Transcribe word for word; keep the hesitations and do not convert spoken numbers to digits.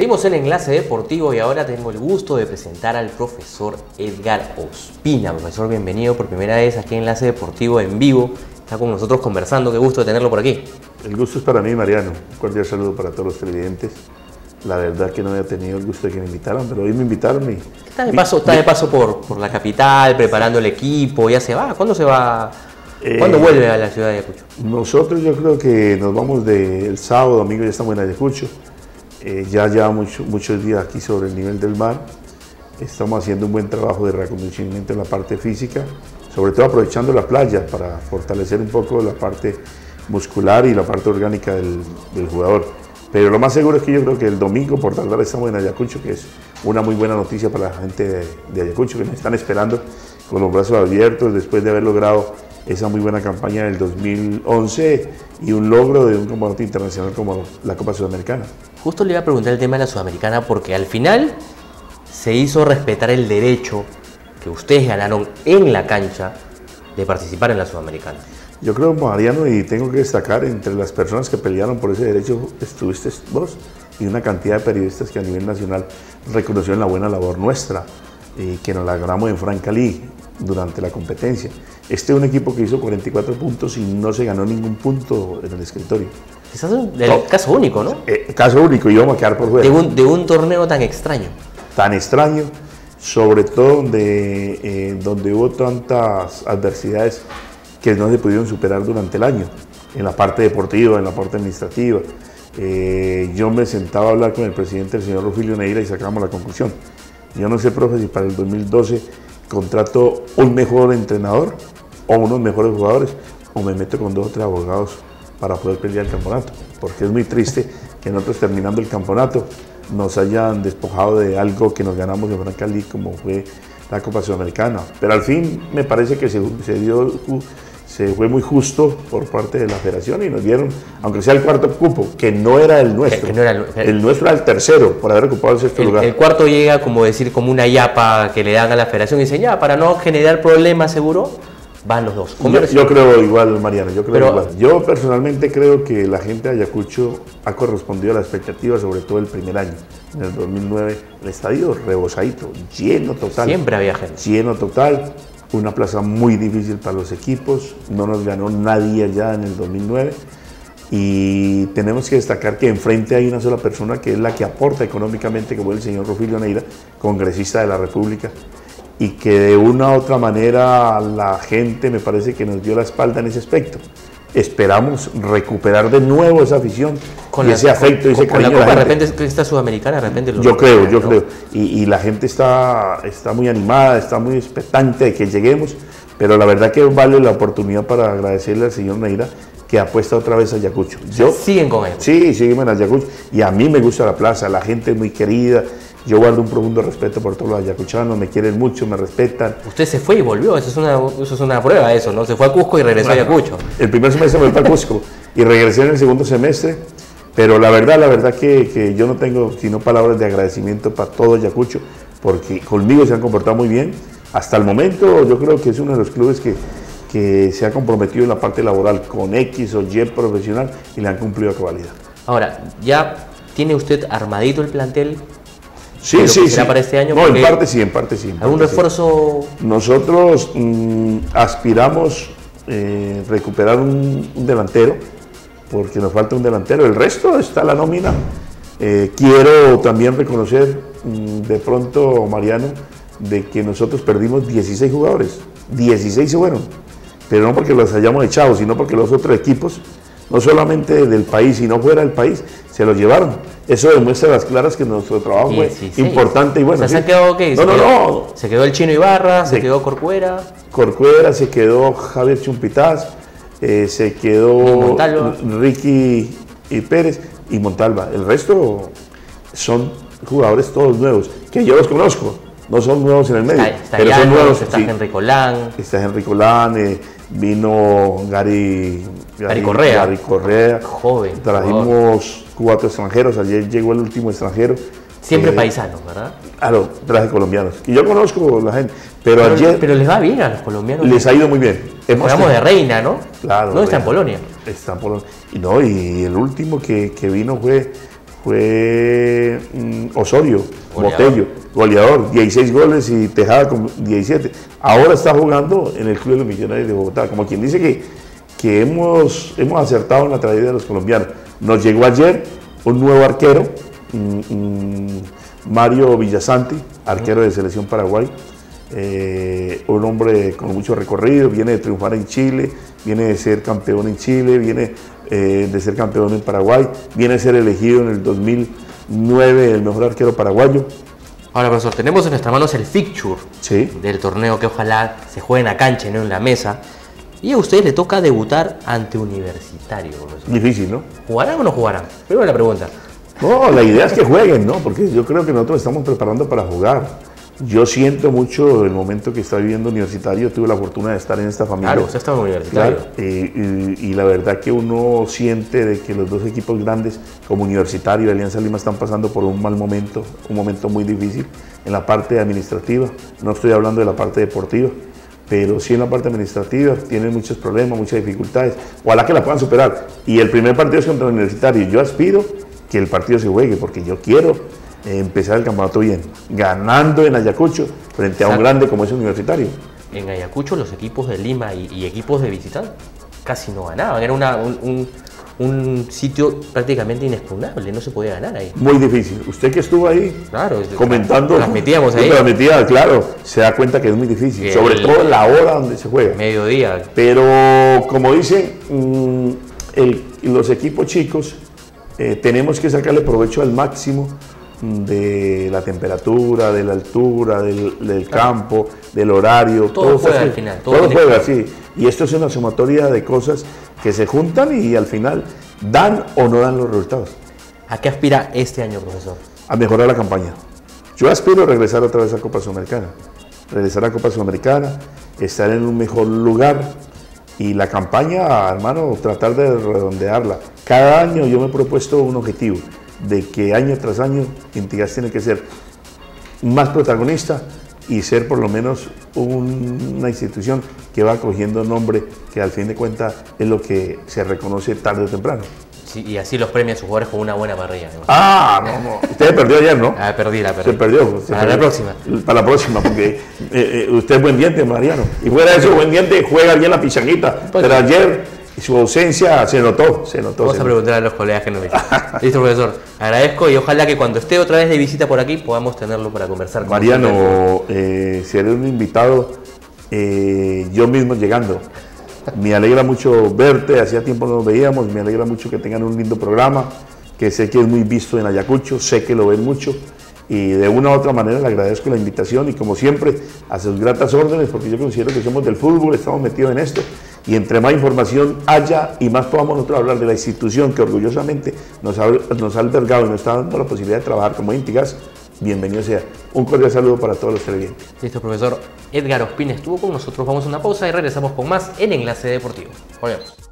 Seguimos en Enlace Deportivo y ahora tengo el gusto de presentar al profesor Edgar Ospina. Profesor, bienvenido por primera vez aquí en Enlace Deportivo en vivo. Está con nosotros conversando, qué gusto de tenerlo por aquí. El gusto es para mí, Mariano. Un cordial saludo para todos los televidentes. La verdad que no había tenido el gusto de que me invitaran, pero hoy me invitaron. Y... ¿Está de paso, está de paso por, por la capital, preparando el equipo? ¿Ya se va? ¿Cuándo se va? ¿Cuándo eh, vuelve a la ciudad de Ayacucho? Nosotros yo creo que nos vamos del sábado, domingo, ya estamos en Ayacucho. Eh, ya lleva mucho, muchos días aquí sobre el nivel del mar. Estamos haciendo un buen trabajo de reacondicionamiento en la parte física, sobre todo aprovechando la playa para fortalecer un poco la parte muscular y la parte orgánica del, del jugador. Pero lo más seguro es que yo creo que el domingo, por tardar, estamos en Ayacucho, que es una muy buena noticia para la gente de, de Ayacucho, que nos están esperando con los brazos abiertos después de haber logrado esa muy buena campaña del dos mil once y un logro de un combate internacional como la Copa Sudamericana. Justo le iba a preguntar el tema de la Sudamericana, porque al final se hizo respetar el derecho que ustedes ganaron en la cancha de participar en la Sudamericana. Yo creo, Mariano, y tengo que destacar, entre las personas que pelearon por ese derecho estuviste vos y una cantidad de periodistas que a nivel nacional reconocieron la buena labor nuestra y que nos la ganamos en Franca Ligue durante la competencia. Este es un equipo que hizo cuarenta y cuatro puntos y no se ganó ningún punto en el escritorio. Es un no, caso único, ¿no? Eh, caso único, y vamos a quedar por fuera. De un, de un torneo tan extraño. Tan extraño, sobre todo donde, eh, donde hubo tantas adversidades que no se pudieron superar durante el año, en la parte deportiva, en la parte administrativa. Eh, yo me sentaba a hablar con el presidente, el señor Rufilio Neira, y sacábamos la conclusión. Yo no sé, profe, si para el dos mil doce contrato un mejor entrenador o unos mejores jugadores, o me meto con dos o tres abogados para poder pelear el campeonato, porque es muy triste que nosotros, terminando el campeonato, nos hayan despojado de algo que nos ganamos de Franca Ligue, como fue la Copa Sudamericana. Pero al fin me parece que se, se dio... Se fue muy justo por parte de la federación y nos dieron, aunque sea el cuarto cupo, que no era el nuestro. Que no era el, el, el nuestro era el tercero, por haber ocupado el sexto el, lugar. El cuarto llega, como decir, como una yapa que le dan a la federación y dicen, ya, para no generar problemas, seguro, van los dos. Yo, yo creo igual, Mariano, yo creo Pero, igual. Yo personalmente creo que la gente de Ayacucho ha correspondido a la expectativa, sobre todo el primer año. En el dos mil nueve, el estadio rebosadito, lleno total. Siempre había gente. Lleno total. Una plaza muy difícil para los equipos, no nos ganó nadie allá en el dos mil nueve y tenemos que destacar que enfrente hay una sola persona que es la que aporta económicamente, como es el señor Rufilio Neira, congresista de la República, y que de una u otra manera la gente, me parece, que nos dio la espalda en ese aspecto. Esperamos recuperar de nuevo esa afición con y la, ese afecto con, y ese con cariño. La Copa, de repente esta Sudamericana, de repente... Lo yo creo, yo ¿no? creo. Y, y la gente está, está muy animada, está muy expectante de que lleguemos, pero la verdad que vale la oportunidad para agradecerle al señor Neira que apuesta otra vez a Ayacucho. Yo, ¿Siguen con él? Sí, siguen en Ayacucho. Y a mí me gusta la plaza, la gente es muy querida. Yo guardo un profundo respeto por todos los ayacuchanos, me quieren mucho, me respetan. Usted se fue y volvió, eso es una, eso es una prueba, eso, ¿no? Se fue a Cusco y regresó bueno, a Ayacucho. El primer semestre me fui a Cusco y regresé en el segundo semestre, pero la verdad, la verdad que, que yo no tengo sino palabras de agradecimiento para todo Ayacucho, porque conmigo se han comportado muy bien. Hasta el momento yo creo que es uno de los clubes que, que se ha comprometido en la parte laboral con X o Y profesional y le han cumplido a cabalidad. Ahora, ¿ya tiene usted armadito el plantel? Sí, sí, sí. Para este año, no, en parte sí, en parte sí. En ¿Algún parte refuerzo? Sí. Nosotros mm, aspiramos eh, recuperar un, un delantero, porque nos falta un delantero. El resto está la nómina. Eh, quiero también reconocer mm, de pronto, Mariano, de que nosotros perdimos dieciséis jugadores. dieciséis se fueron, pero no porque los hayamos echado, sino porque los otros equipos, no solamente del país, sino fuera del país, se los llevaron. Eso demuestra las claras que nuestro trabajo fue importante y bueno. O sea, ¿sí? ¿Se quedó qué? No, no, no. Se quedó el Chino Ibarra, se, se quedó Corcuera. Corcuera, se quedó Javier Chumpitaz, eh, se quedó Ricky y Pérez y Montalva. El resto son jugadores todos nuevos, que yo los conozco. No son nuevos en el medio, está, está pero Mariano, son nuevos. Está sí. Enricolán. Está Enricolán, eh, vino Gary, Gary, Gary Correa. Gary Correa. Joven. Trajimos joven. cuatro extranjeros, ayer llegó el último extranjero. Siempre eh, paisanos, ¿verdad? Claro, traje colombianos. Y yo conozco la gente, pero, pero ayer... Pero les va bien a los colombianos. Les ha ido muy bien. Hablamos de Reina, ¿no? Claro. No, está en Polonia. Está en Polonia. Y, no, y el último que, que vino fue fue mmm, Osorio, goleador. Botello, goleador, dieciséis goles, y Tejada con diecisiete. Ahora está jugando en el Club de los Millonarios de Bogotá, como quien dice que, que hemos, hemos acertado en la tragedia de los colombianos. Nos llegó ayer un nuevo arquero, mmm, mmm, Mario Villasanti, arquero de Selección Paraguay. Eh, un hombre con mucho recorrido, viene de triunfar en Chile, viene de ser campeón en Chile, viene eh, de ser campeón en Paraguay, viene a ser elegido en el dos mil nueve el mejor arquero paraguayo. Ahora, profesor, tenemos en nuestras manos el fixture sí. del torneo, que ojalá se juegue en la cancha y no en la mesa. Y a ustedes le toca debutar ante Universitario, profesor. Difícil, ¿no? ¿Jugarán o no jugarán? Primero la pregunta. No, la idea es que jueguen, ¿no? Porque yo creo que nosotros estamos preparando para jugar. Yo siento mucho el momento que está viviendo Universitario. Tuve la fortuna de estar en esta familia. Claro, usted está en Universitario. Claro, eh, y, y la verdad que uno siente de que los dos equipos grandes, como Universitario y Alianza Lima, están pasando por un mal momento, un momento muy difícil en la parte administrativa. No estoy hablando de la parte deportiva, pero sí en la parte administrativa tienen muchos problemas, muchas dificultades. Ojalá que la puedan superar. Y el primer partido es contra el Universitario. Yo aspiro que el partido se juegue, porque yo quiero empezar el campeonato bien, ganando en Ayacucho frente a Exacto. un grande como es Universitario. En Ayacucho los equipos de Lima y, y equipos de visitante casi no ganaban, era una, un, un, un sitio prácticamente inexpugnable, no se podía ganar ahí. Muy difícil, usted que estuvo ahí claro, comentando, las metíamos ahí. Las metía, claro, se da cuenta que es muy difícil, el, sobre todo la hora donde se juega. Mediodía. Pero como dicen los equipos chicos, eh, tenemos que sacarle provecho al máximo de la temperatura, de la altura, del, del claro. campo, del horario. Todo, todo juega al final. Todo, todo juega, sí. Y esto es una sumatoria de cosas que se juntan y al final dan o no dan los resultados. ¿A qué aspira este año, profesor? A mejorar la campaña. Yo aspiro a regresar otra vez a Copa Sudamericana. Regresar a Copa Sudamericana, estar en un mejor lugar y la campaña, hermano, tratar de redondearla. Cada año yo me he propuesto un objetivo, de que año tras año Inti Gas tiene que ser más protagonista y ser por lo menos un, una institución que va cogiendo nombre, que al fin de cuentas es lo que se reconoce tarde o temprano. Sí, y así los premia a sus jugadores con una buena parrilla, ¿no? Ah, no, no. Usted perdió ayer, ¿no? Ah, perdí, la perdí. Se perdió. Se para perdió. La próxima. Para la próxima, porque eh, usted es buen diente, Mariano. Y fuera de eso, buen diente, juega bien la pichanguita. Pues, pero ayer su ausencia se notó, se notó. Vamos se a preguntar a los colegas que nos dicen. Listo, profesor. Agradezco y ojalá que cuando esté otra vez de visita por aquí podamos tenerlo para conversar con Mariano, usted. Eh, seré un invitado eh, yo mismo llegando. Me alegra mucho verte, hacía tiempo no nos veíamos, me alegra mucho que tengan un lindo programa, que sé que es muy visto en Ayacucho, sé que lo ven mucho. Y de una u otra manera le agradezco la invitación y como siempre a sus gratas órdenes, porque yo considero que somos del fútbol, estamos metidos en esto y entre más información haya y más podamos nosotros hablar de la institución que orgullosamente nos ha, nos ha albergado y nos está dando la posibilidad de trabajar como Inti Gas, bienvenido sea. Un cordial saludo para todos los televidentes. Listo, profesor. Edgar Ospina estuvo con nosotros, vamos a una pausa y regresamos con más en Enlace Deportivo. Volvemos.